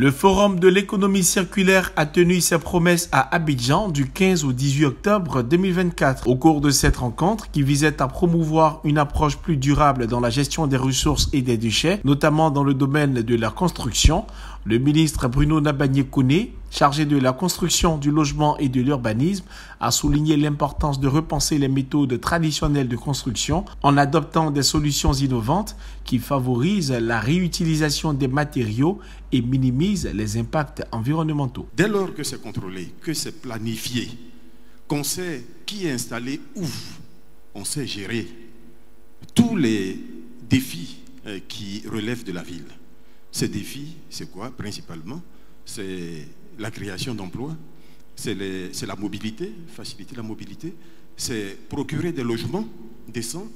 Le Forum de l'économie circulaire a tenu sa promesse à Abidjan du 15 au 18 octobre 2024. Au cours de cette rencontre, qui visait à promouvoir une approche plus durable dans la gestion des ressources et des déchets, notamment dans le domaine de la construction, le ministre Bruno Nabagné Koné, chargé de la construction, du logement et de l'urbanisme, a souligné l'importance de repenser les méthodes traditionnelles de construction en adoptant des solutions innovantes qui favorisent la réutilisation des matériaux et minimisent les impacts environnementaux. Dès lors que c'est contrôlé, que c'est planifié, qu'on sait qui est installé où, on sait gérer tous les défis qui relèvent de la ville. Ces défis, c'est quoi principalement? C'est la création d'emplois, c'est la mobilité, faciliter la mobilité, c'est procurer des logements décents,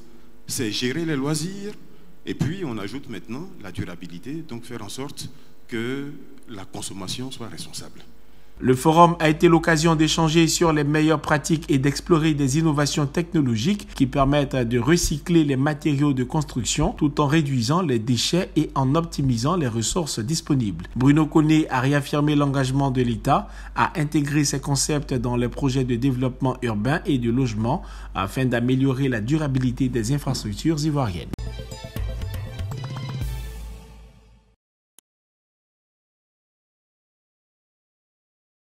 c'est gérer les loisirs, et puis on ajoute maintenant la durabilité, donc faire en sorte que la consommation soit responsable. Le forum a été l'occasion d'échanger sur les meilleures pratiques et d'explorer des innovations technologiques qui permettent de recycler les matériaux de construction tout en réduisant les déchets et en optimisant les ressources disponibles. Bruno Koné a réaffirmé l'engagement de l'État à intégrer ces concepts dans les projets de développement urbain et de logement afin d'améliorer la durabilité des infrastructures ivoiriennes.